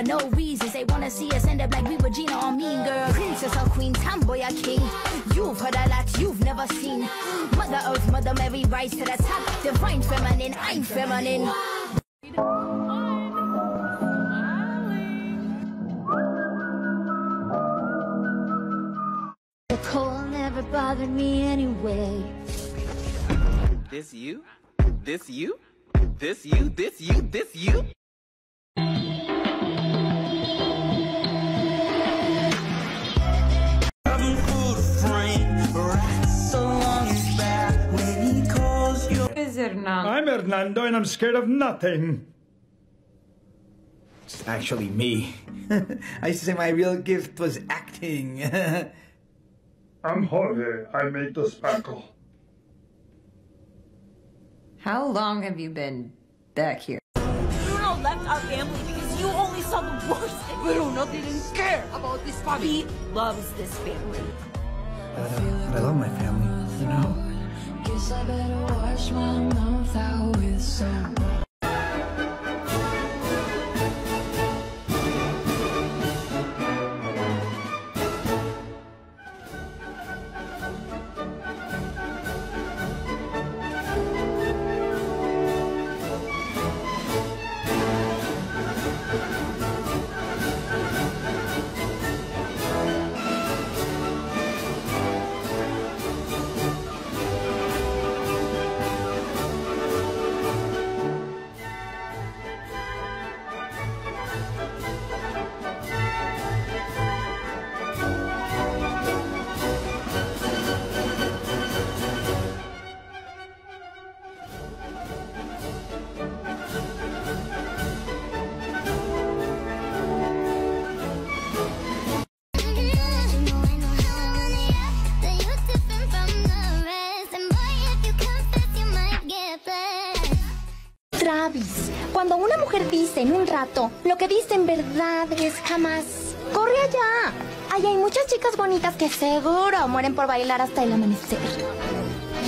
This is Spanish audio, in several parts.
for no reasons. They wanna see us end up like we were Gina or Mean Girl. Princess or queen, tomboy or king. You've heard a lot you've never seen. Mother Earth, Mother Mary, rise to the top. Divine feminine, I'm feminine. The cold never bothered me anyway. This you? This you? This you? This you? This you? Is Hernando? I'm Hernando and I'm scared of nothing. It's actually me. I used to say my real gift was acting. I'm Jorge. I made the sparkle. How long have you been back here? Bruno left our family because you only saw the worst. Bruno didn't care about this family. He loves this family. But I love my family, you know? Guess I better wash my mouth out with soap. Cuando una mujer dice en un rato, lo que dice en verdad es jamás. ¡Corre allá! Allá hay muchas chicas bonitas que seguro mueren por bailar hasta el amanecer.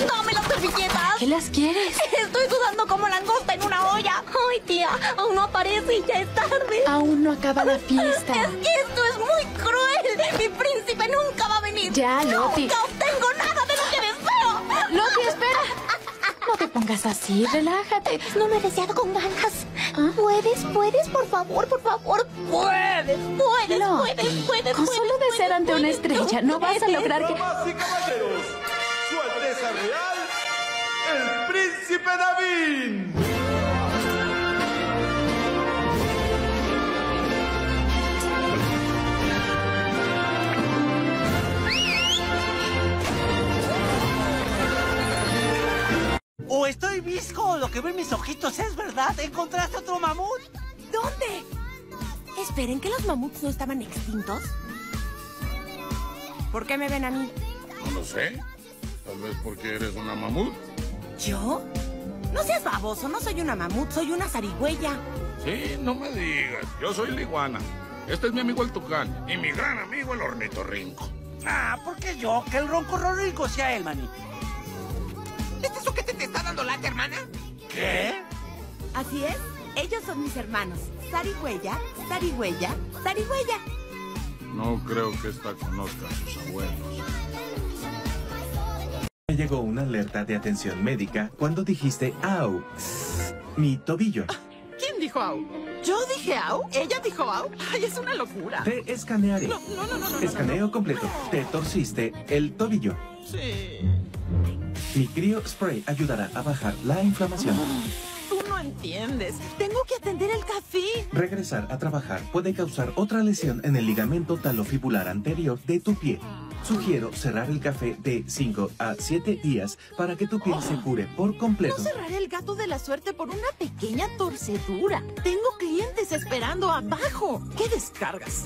¡Dame las servilletas! ¿Qué las quieres? Estoy sudando como langosta en una olla. ¡Ay, tía! Aún no aparece y ya es tarde. Aún no acaba la fiesta. Es que esto es muy cruel. Mi príncipe nunca va a venir. Ya, Loti. ¡Nunca obtengo nada de lo que deseo! ¡Loti, espera! No te pongas así, relájate. No me he deseado con ganas. ¿Ah? Puedes, por favor, puedes, no. Puedes. Con solo desear ante una estrella, no vas a lograr que... Damas y caballeros, su Alteza Real, el Príncipe David. ¿O estoy visco? Lo que ven mis ojitos es verdad. ¿Encontraste otro mamut? ¿Dónde? Esperen, ¿que los mamuts no estaban extintos? ¿Por qué me ven a mí? No lo sé. Tal vez porque eres una mamut. ¿Yo? No seas baboso, no soy una mamut, soy una zarigüeya. Sí, no me digas. Yo soy la iguana. Este es mi amigo el tucán y mi gran amigo el ornitorrinco. Ah, porque yo, que el roncororrinco sea el maní. ¿Este es lo que te está dando lata, hermana? ¿Qué? Así es, ellos son mis hermanos. Zarigüeya, zarigüeya, zarigüeya. No creo que esta conozca a sus abuelos. Me llegó una alerta de atención médica cuando dijiste au. Mi tobillo. ¿Quién dijo au? ¿Yo dije au? ¿Ella dijo au? ¡Ay, es una locura! Te escanearé. No. Escaneo completo. No. Te torciste el tobillo. Sí. Mi Cryo Spray ayudará a bajar la inflamación. Tú no entiendes. Tengo que atender el café. Regresar a trabajar puede causar otra lesión en el ligamento talofibular anterior de tu pie. Sugiero cerrar el café de 5 a 7 días para que tu piel se cure por completo. No cerraré el gato de la suerte por una pequeña torcedura. Tengo clientes esperando abajo. ¿Qué descargas?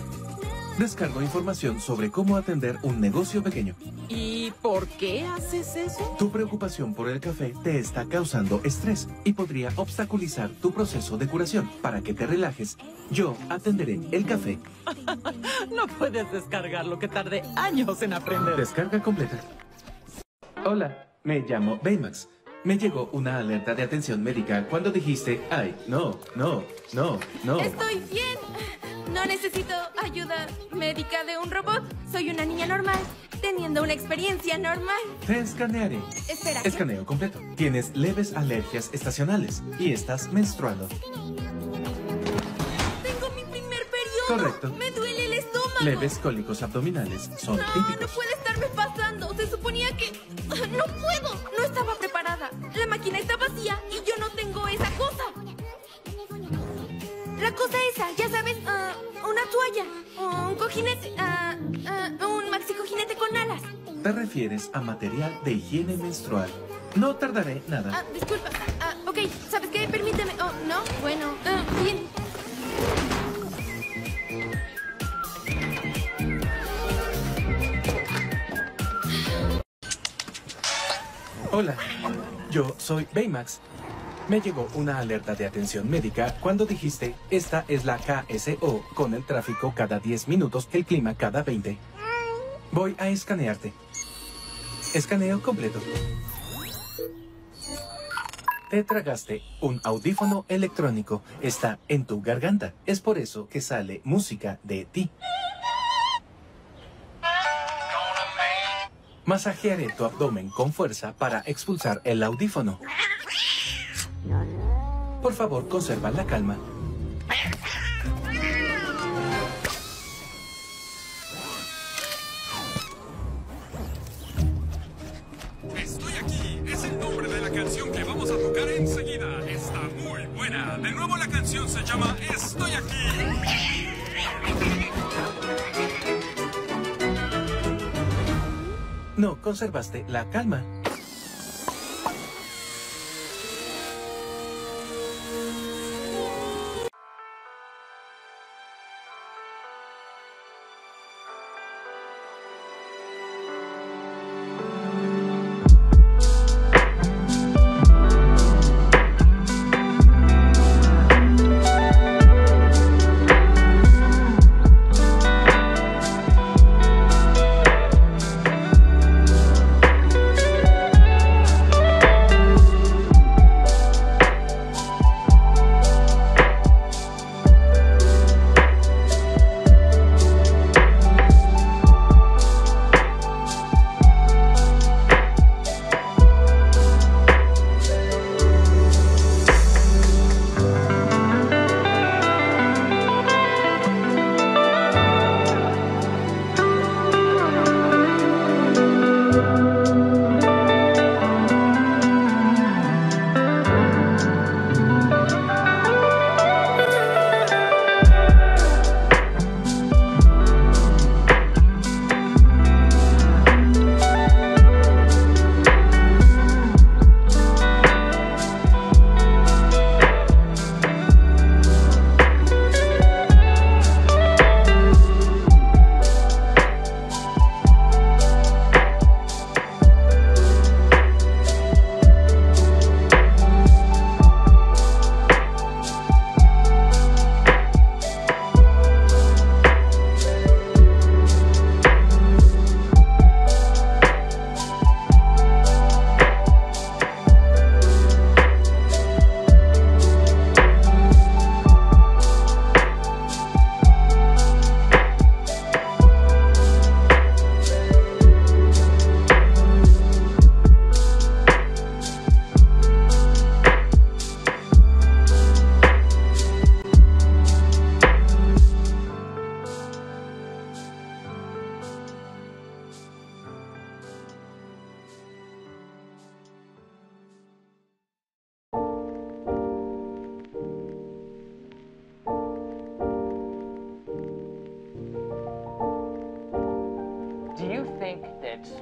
Descargo información sobre cómo atender un negocio pequeño. ¿Y por qué haces eso? Tu preocupación por el café te está causando estrés y podría obstaculizar tu proceso de curación. Para que te relajes, yo atenderé el café. No puedes descargar lo que tardé años en aprender. Descarga completa. Hola, me llamo Baymax. Me llegó una alerta de atención médica cuando dijiste, ay, no. Estoy bien. No necesito ayuda médica de un robot. Soy una niña normal, teniendo una experiencia normal. Te escanearé. Espera. Escaneo completo. Tienes leves alergias estacionales y estás menstruando. Tengo mi primer periodo. Correcto. Me duele el estómago. Leves cólicos abdominales son típicos. No puede estarme pasando. Se suponía que... ¡No puedo! No estaba preparada. La máquina está vacía y yo no tengo esa cosa. La cosa esa, ya sabes, una toalla, un cojinete, un maxi cojinete con alas. Te refieres a material de higiene menstrual. No tardaré nada. Disculpa, ok, ¿sabes qué? Permíteme. Oh, no, bueno, bien. Hola, yo soy Baymax. Me llegó una alerta de atención médica cuando dijiste, esta es la KSO, con el tráfico cada 10 minutos, el clima cada 20. Voy a escanearte. Escaneo completo. Te tragaste un audífono electrónico. Está en tu garganta. Es por eso que sale música de ti. Masajearé tu abdomen con fuerza para expulsar el audífono. Por favor, conserva la calma. Estoy aquí. Es el nombre de la canción que vamos a tocar enseguida. Está muy buena. De nuevo, la canción se llama Estoy aquí. No conservaste la calma.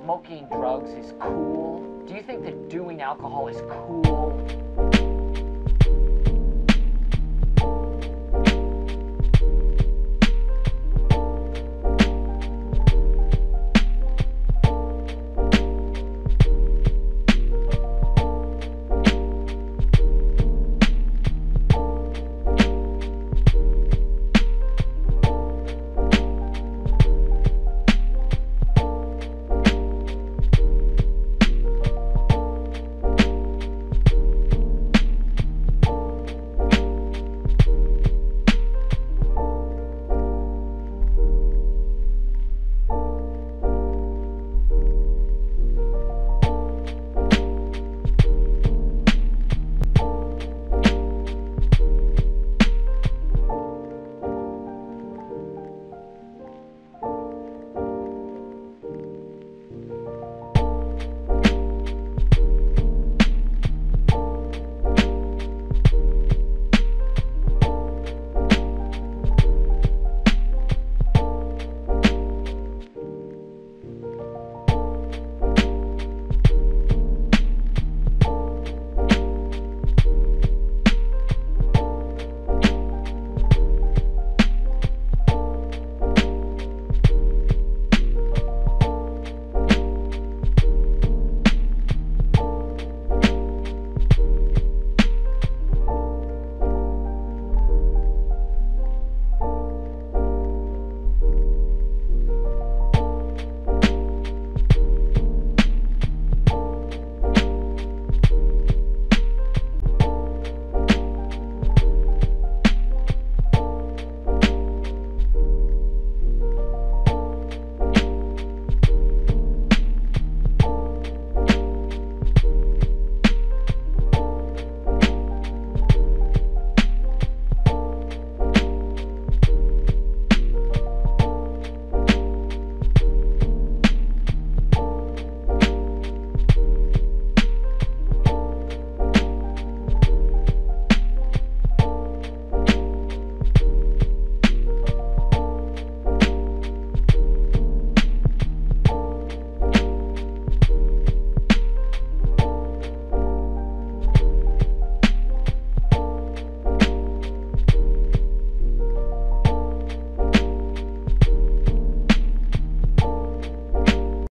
Smoking drugs is cool? Do you think that doing alcohol is cool?